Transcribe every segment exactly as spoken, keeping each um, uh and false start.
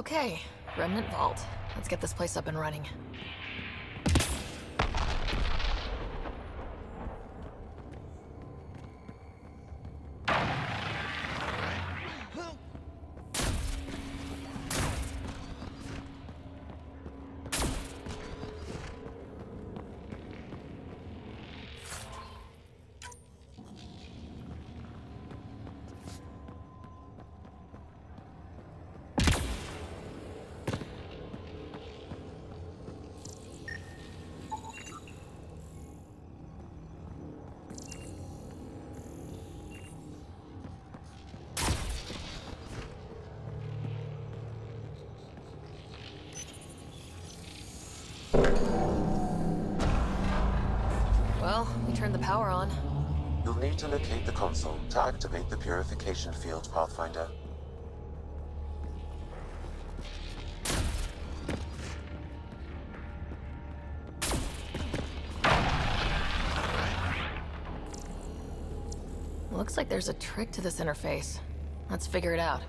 Okay, Remnant Vault. Let's get this place up and running. Turn the power on. You'll need to locate the console to activate the purification field, Pathfinder. Looks like there's a trick to this interface. Let's figure it out.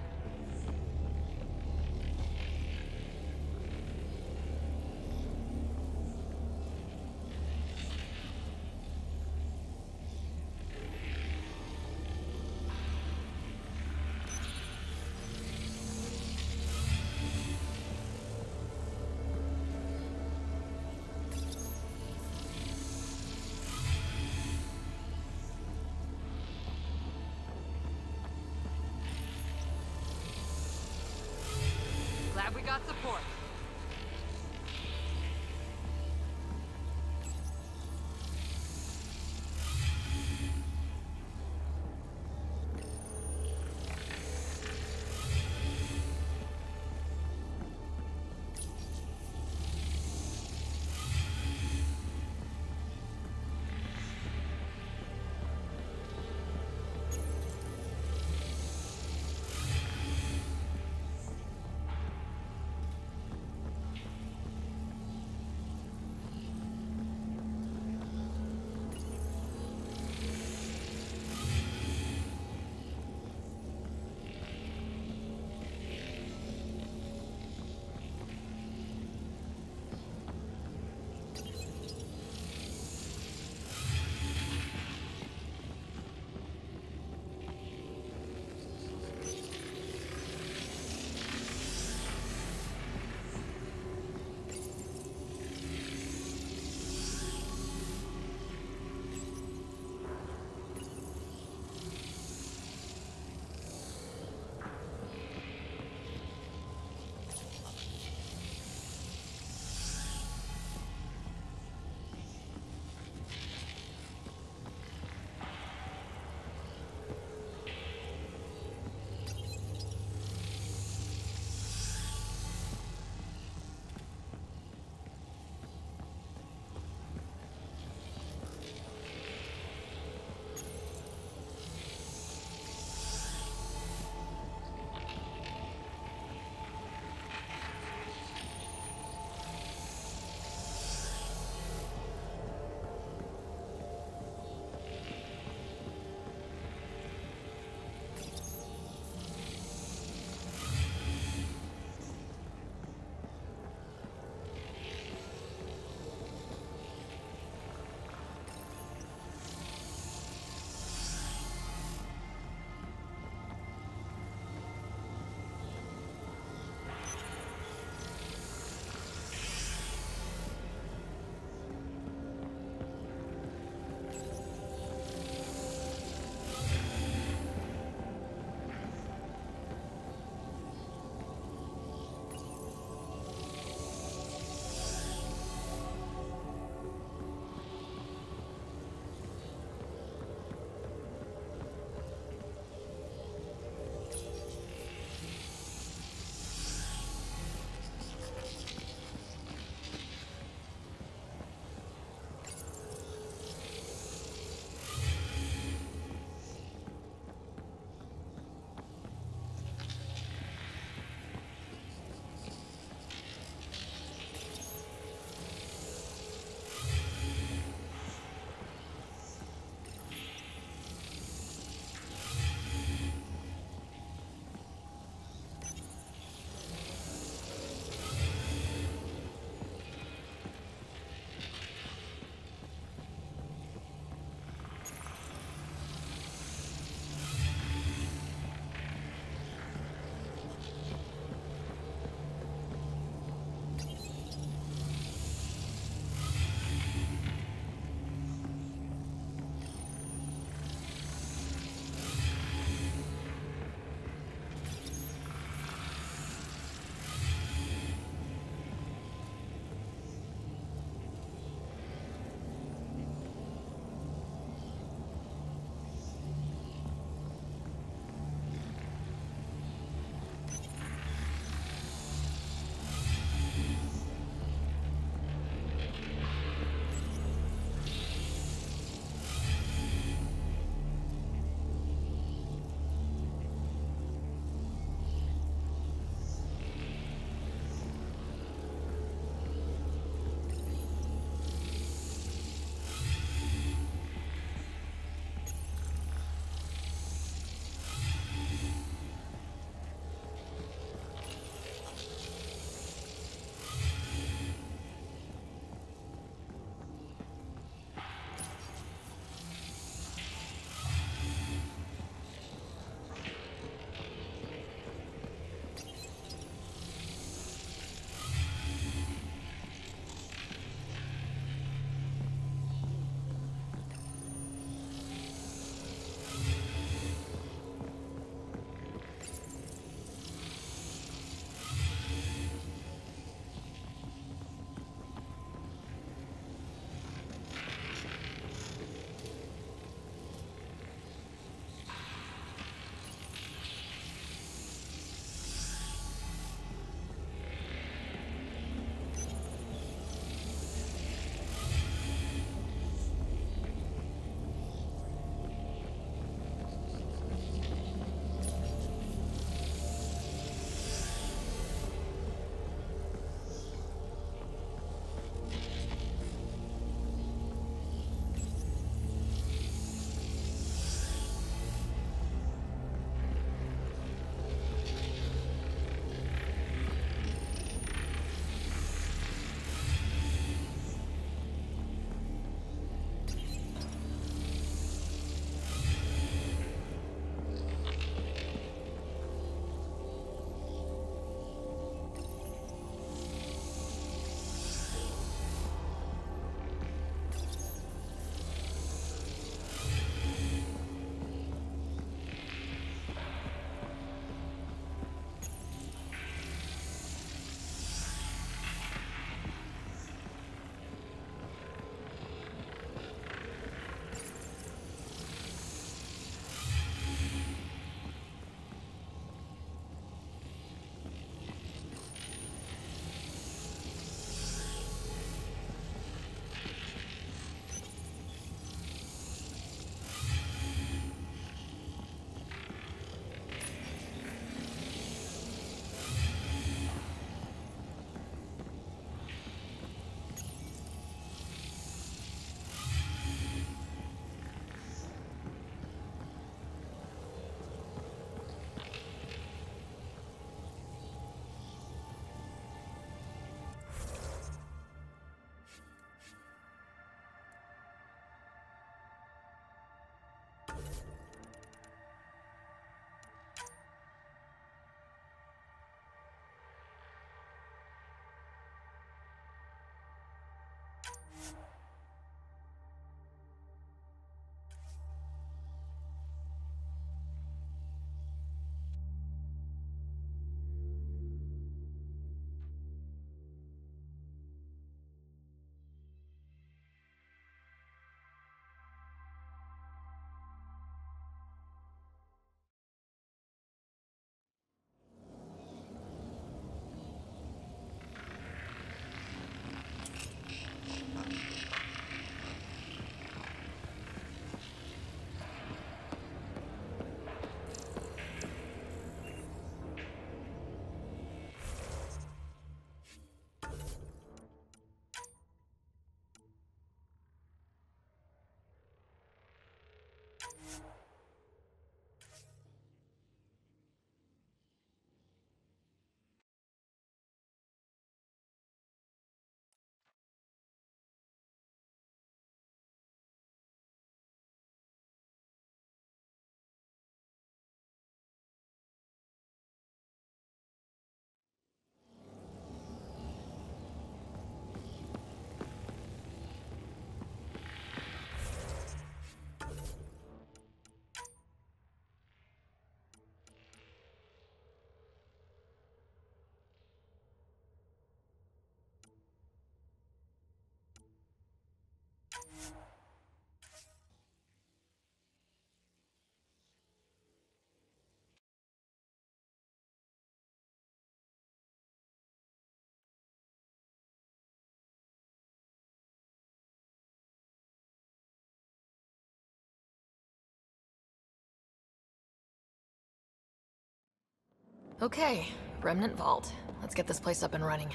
Okay, Remnant Vault. Let's get this place up and running.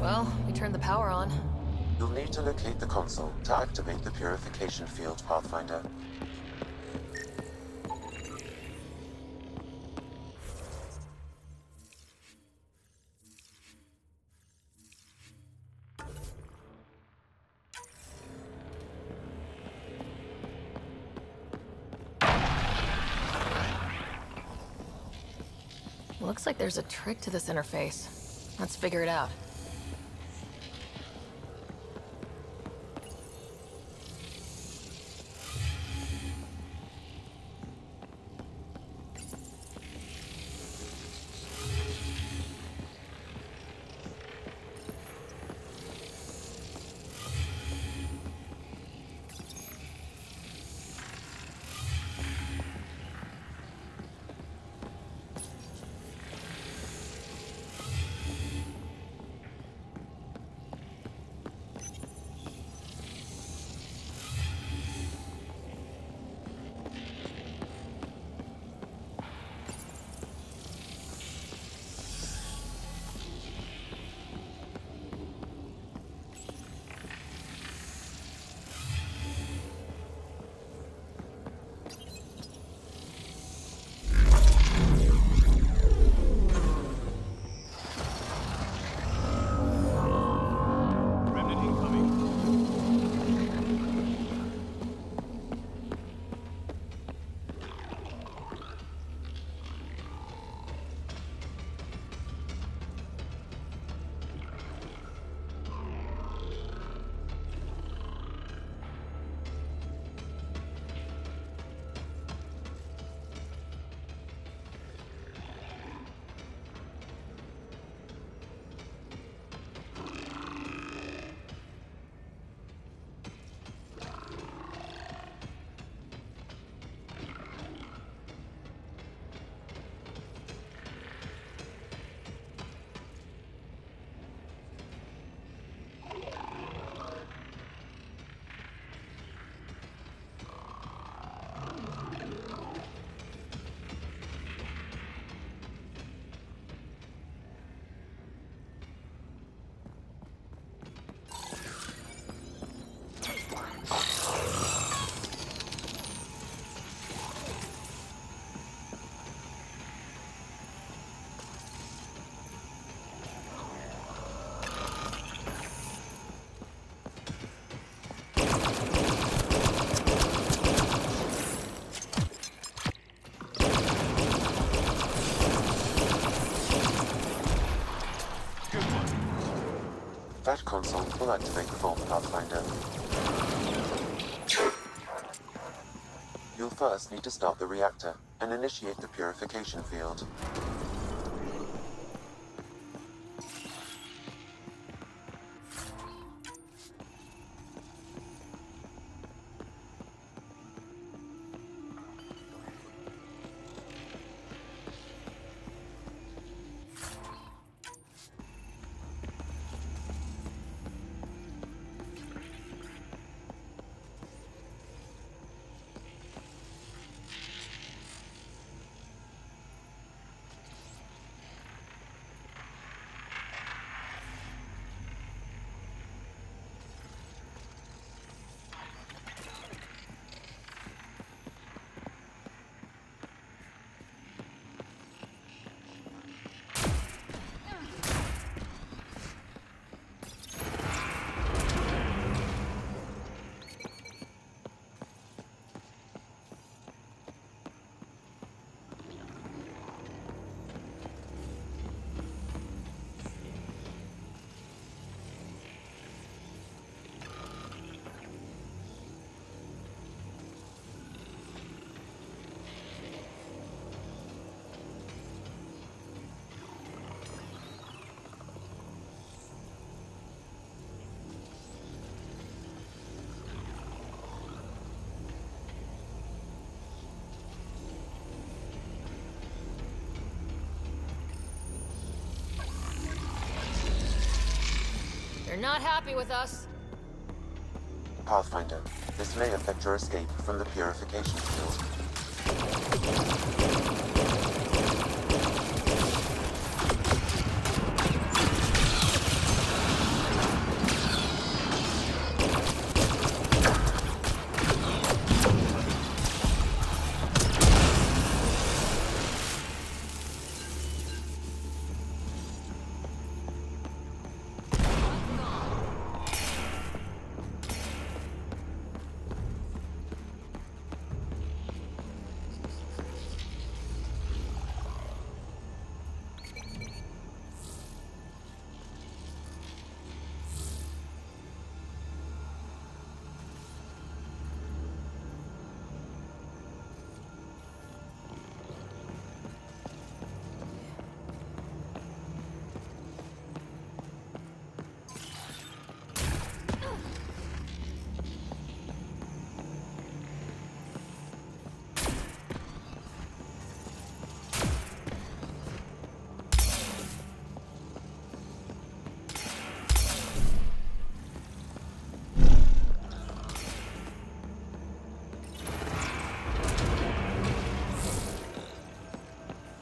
Well, we turned the power on. You'll need to locate the console to activate the purification field, Pathfinder. Looks like there's a trick to this interface. Let's figure it out. That console will activate the Vault, Pathfinder. You'll first need to start the reactor and initiate the purification field. They're not happy with us. Pathfinder, this may affect your escape from the purification field.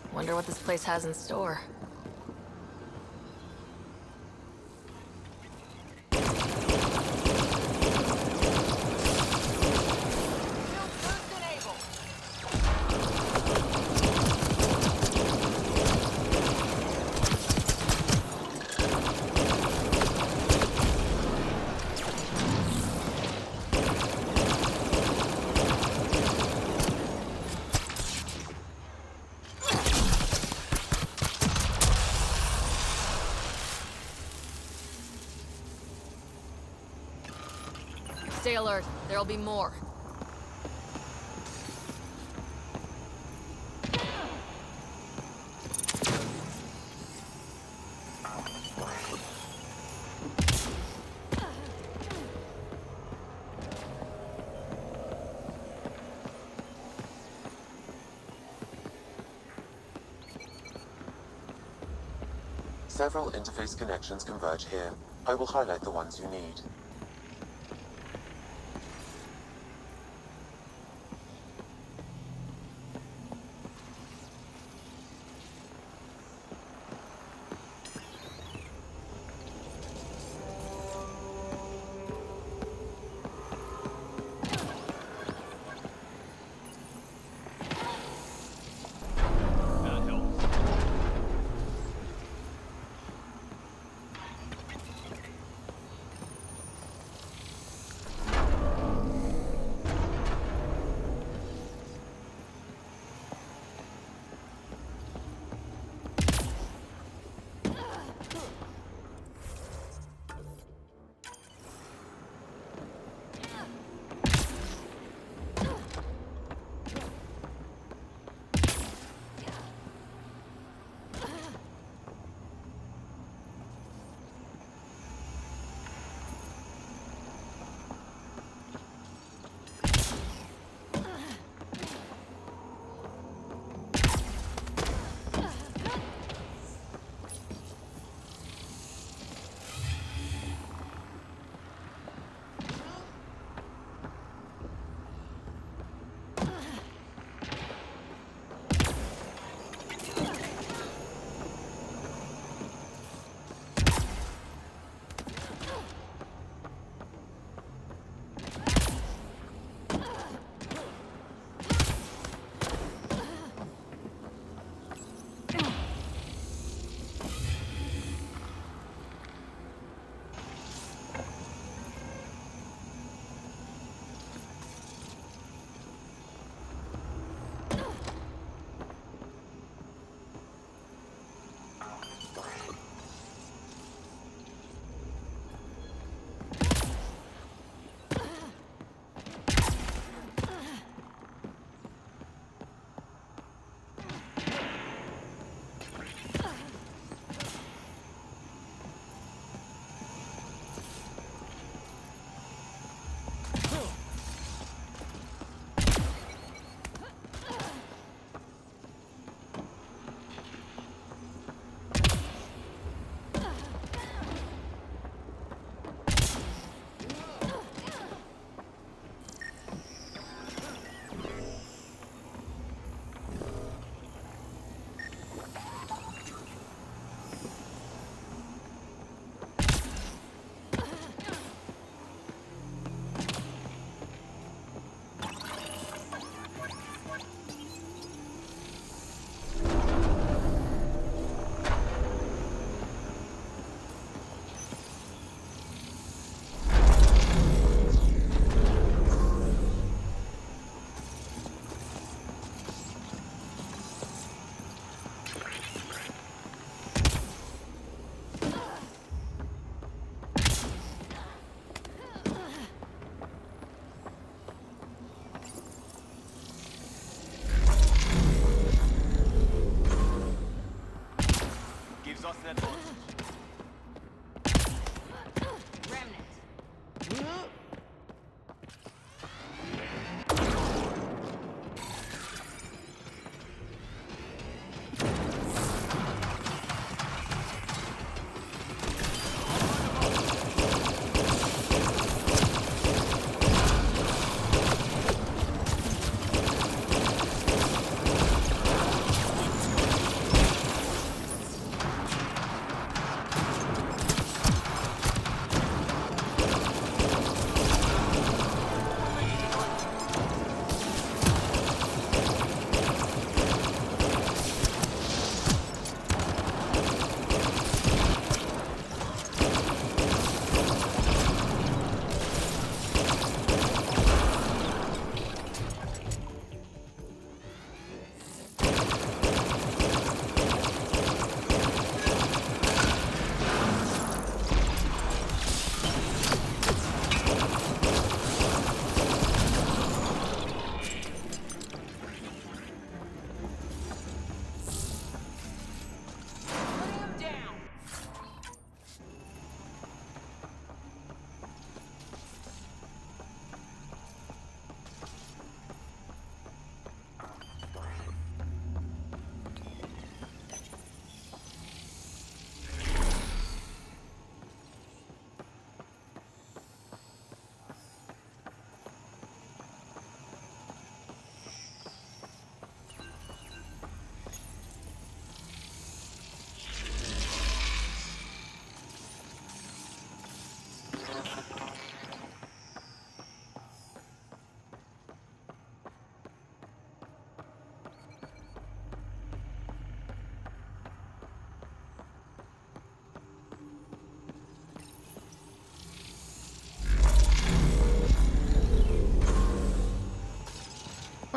I wonder what this place has in store. Stay alert. There'll be more. Several interface connections converge here. I will highlight the ones you need.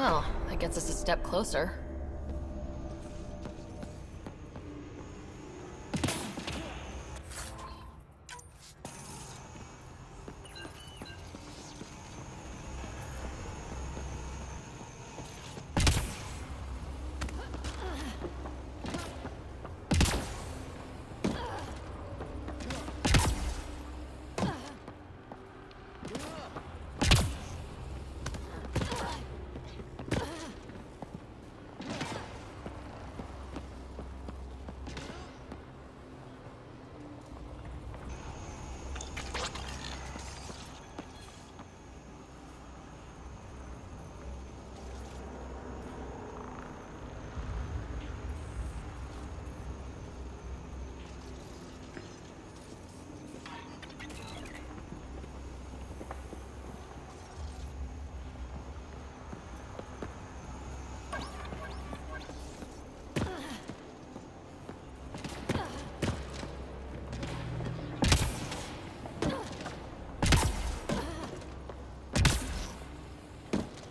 Well, that gets us a step closer.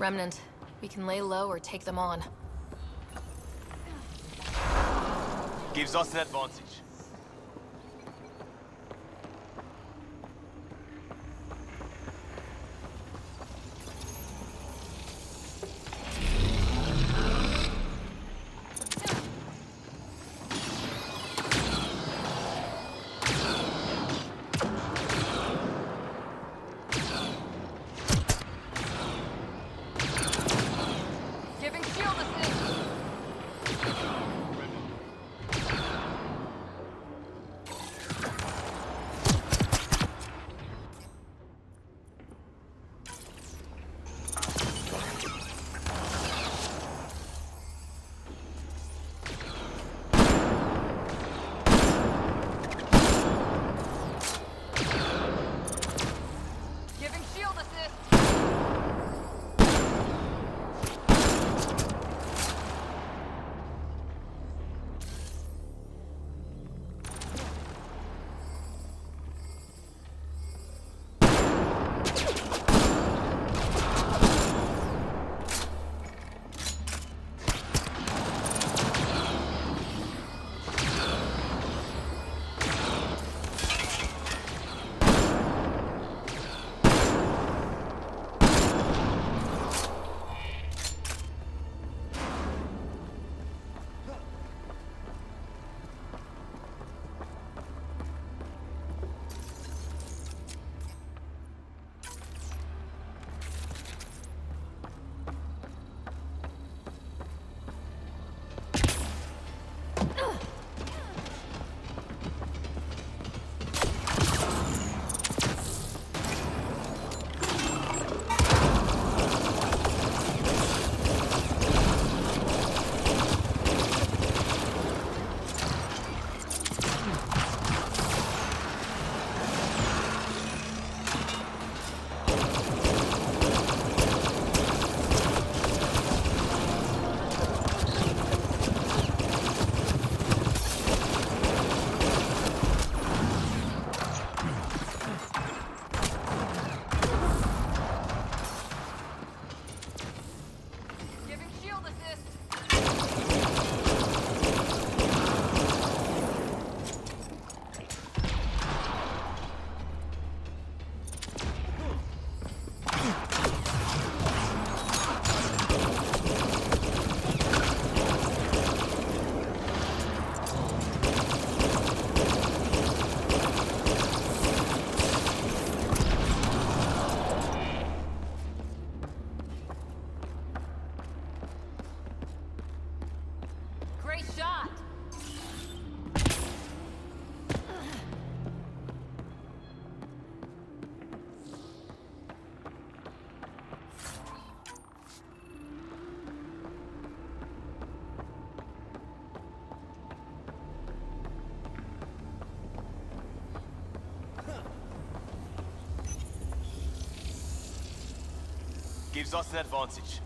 Remnant, we can lay low or take them on. Gives us an advantage. Gives us an advantage.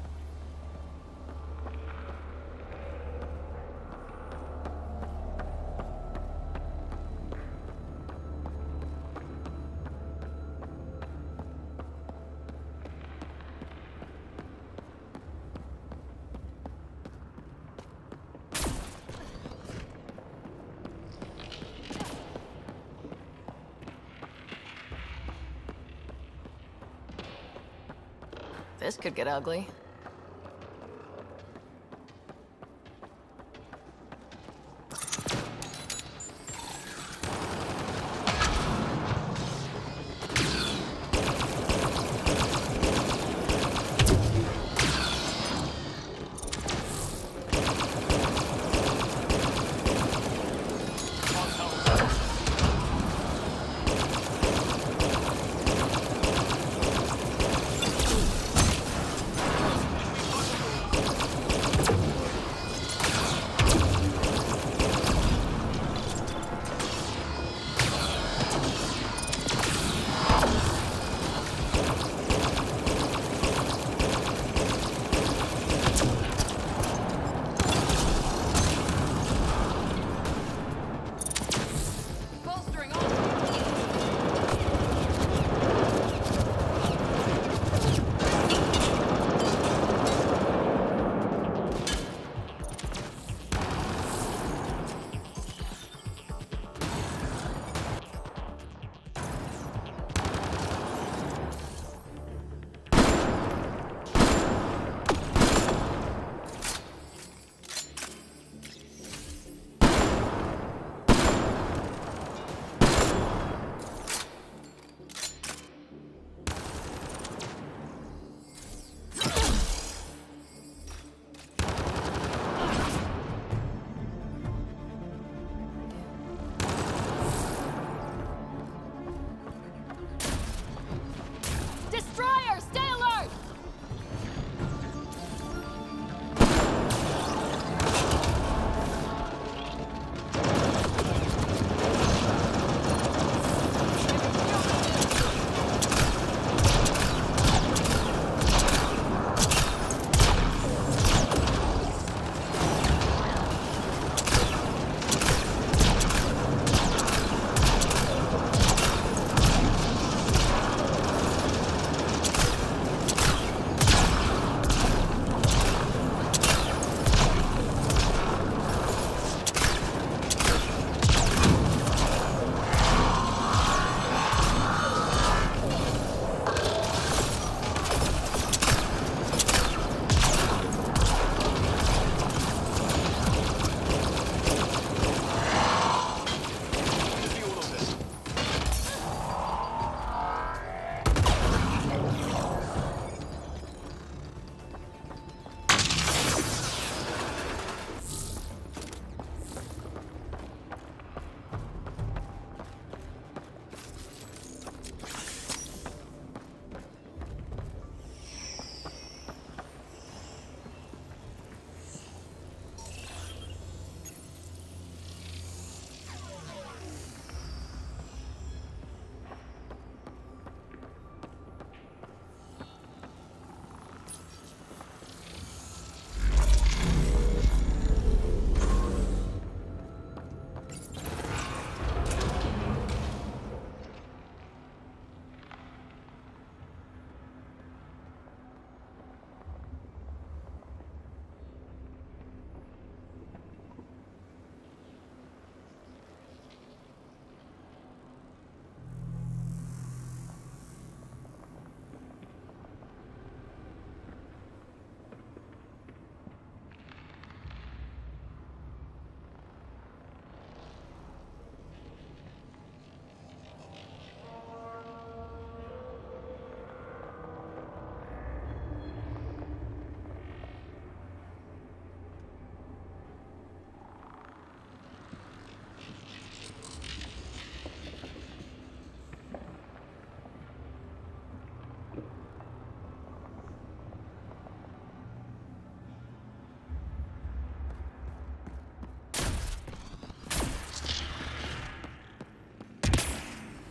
This could get ugly.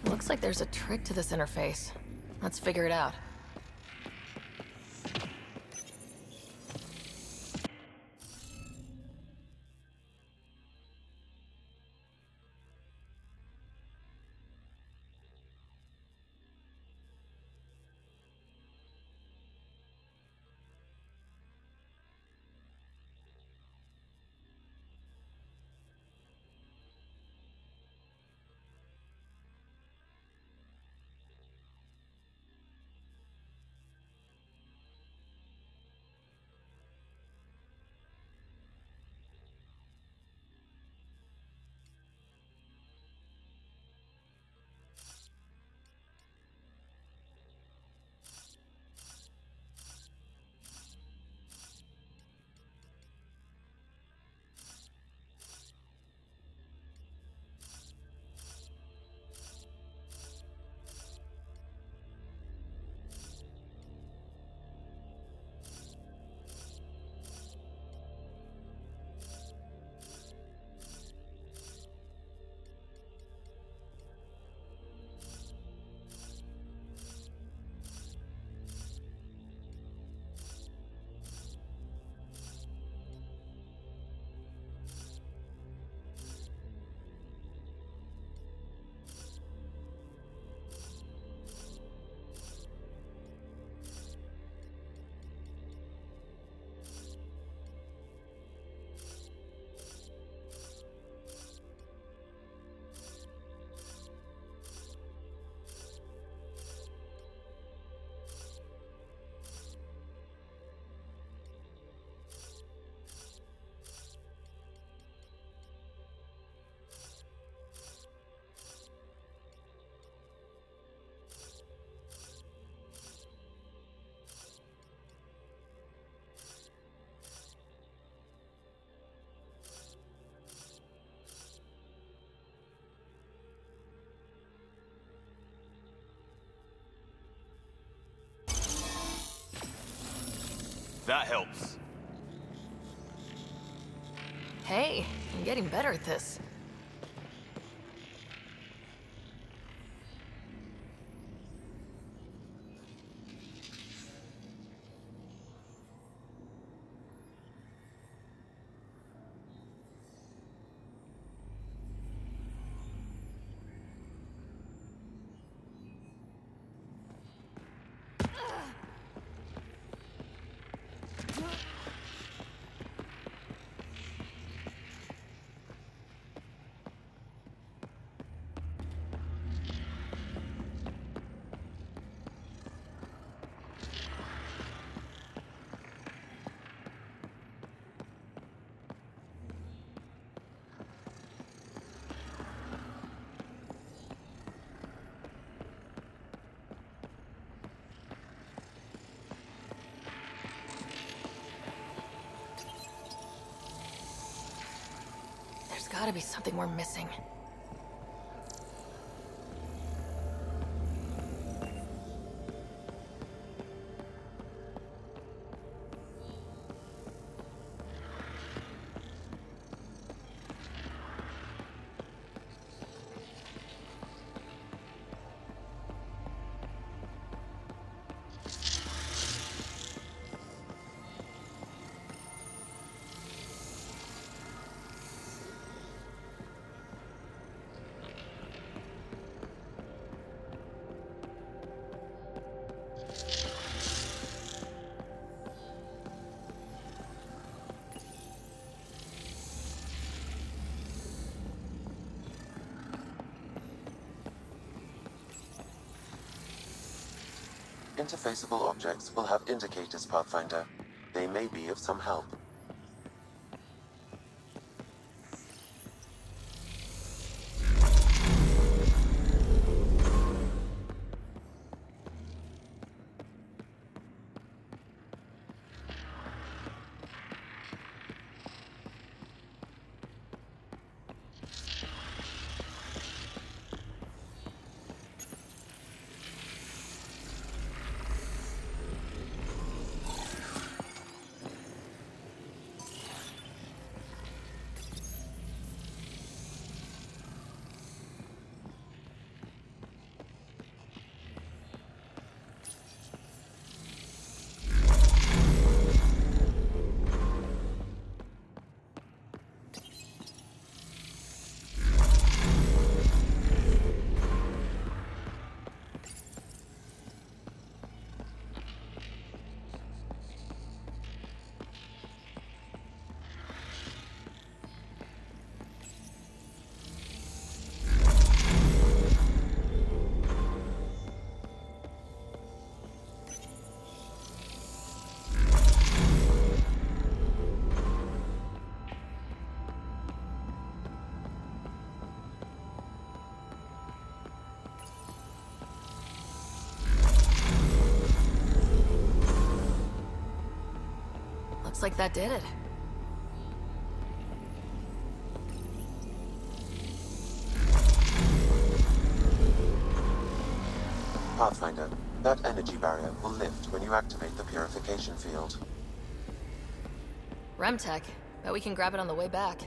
Looks like there's a trick to this interface. Let's figure it out. That helps. Hey, I'm getting better at this. There's gotta be something we're missing. Interfaceable objects will have indicators, Pathfinder. They may be of some help. Looks like that did it. Pathfinder, that energy barrier will lift when you activate the purification field. Remtech, bet we can grab it on the way back.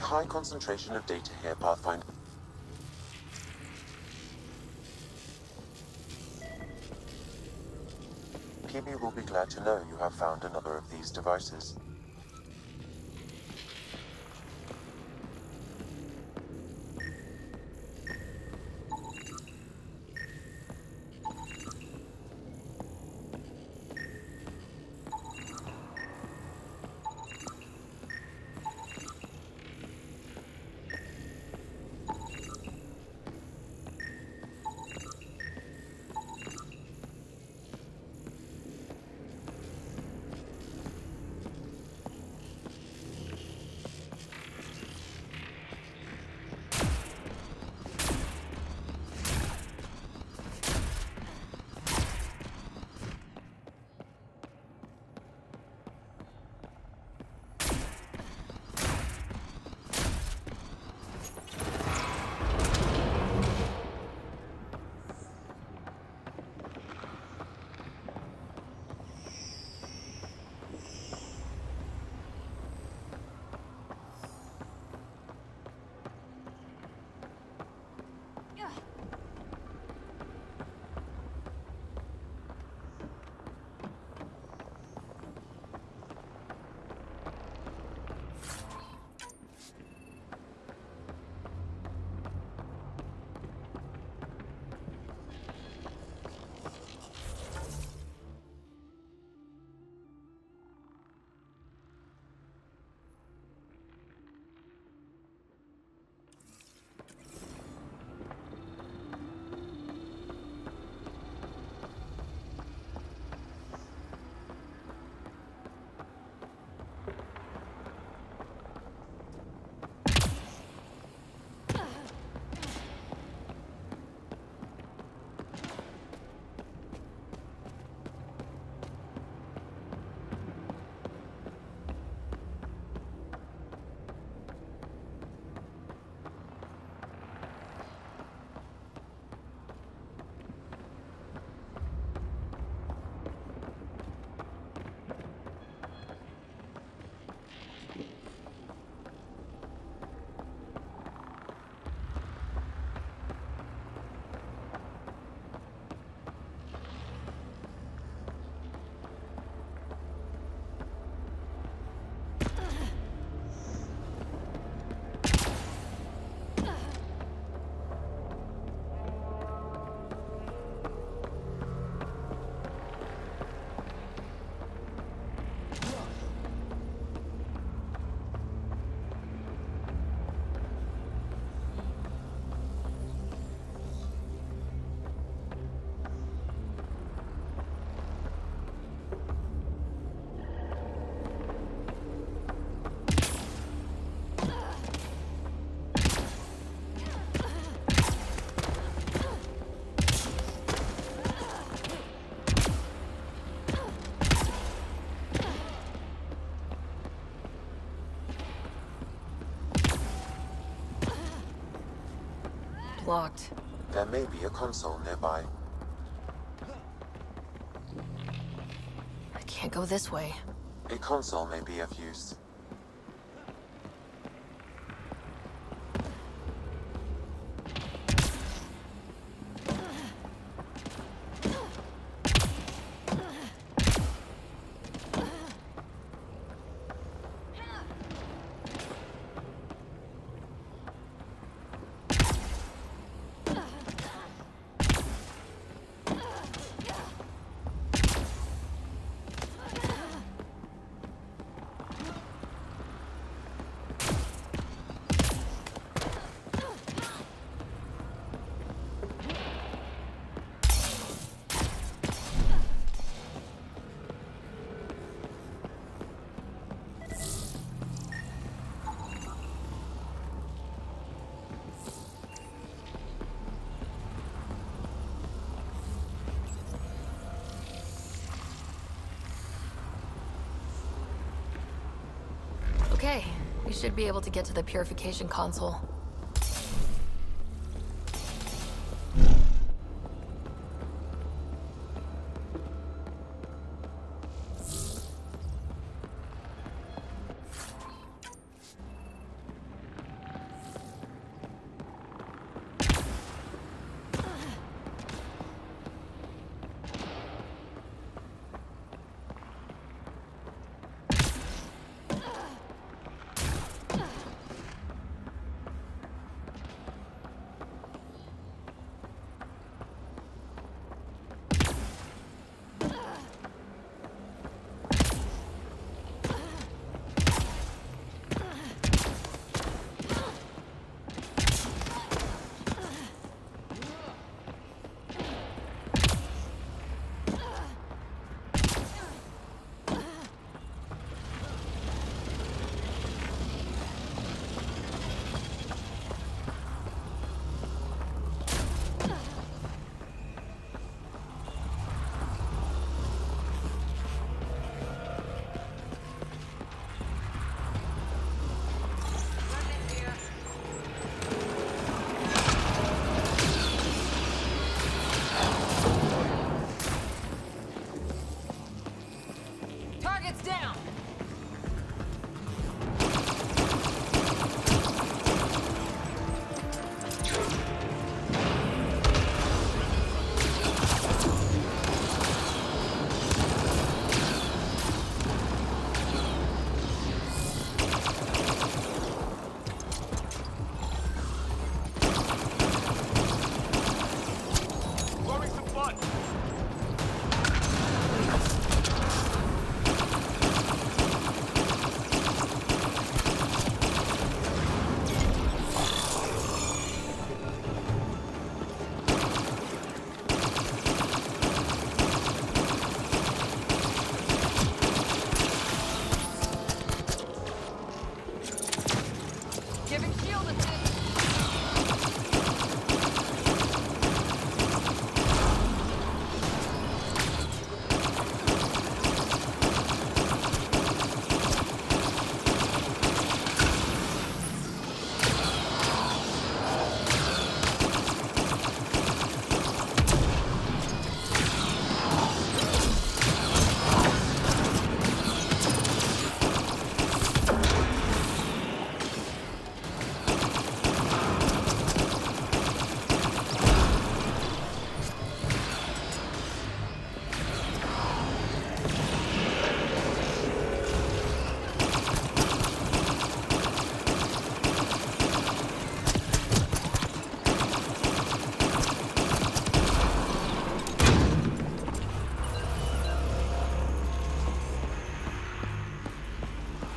high concentration of data here, Pathfinder. P B will be glad to know you have found another of these devices. Locked. There may be a console nearby. I can't go this way. A console may be of use. Okay, we should be able to get to the purification console. Target's down.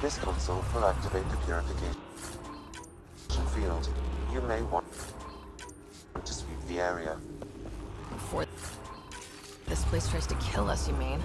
This console will activate the purification field. You may want to sweep the area. Before this place tries to kill us, you mean?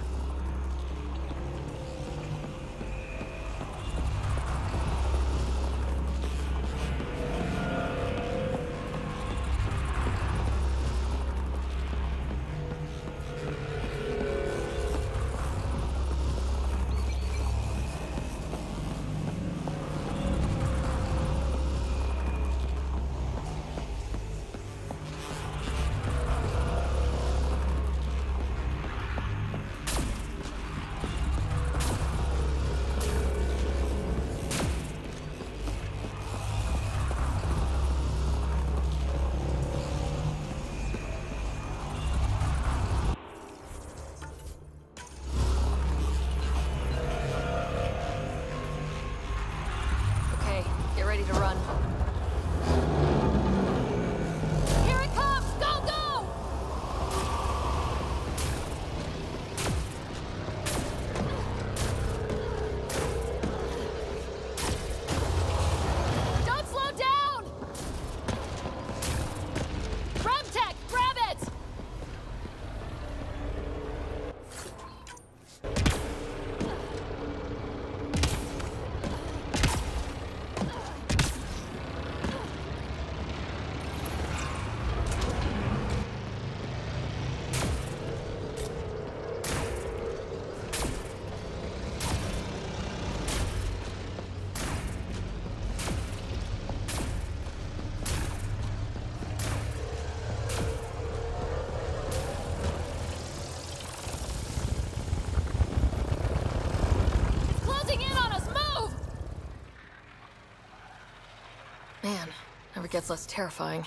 Gets less terrifying.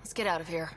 Let's get out of here.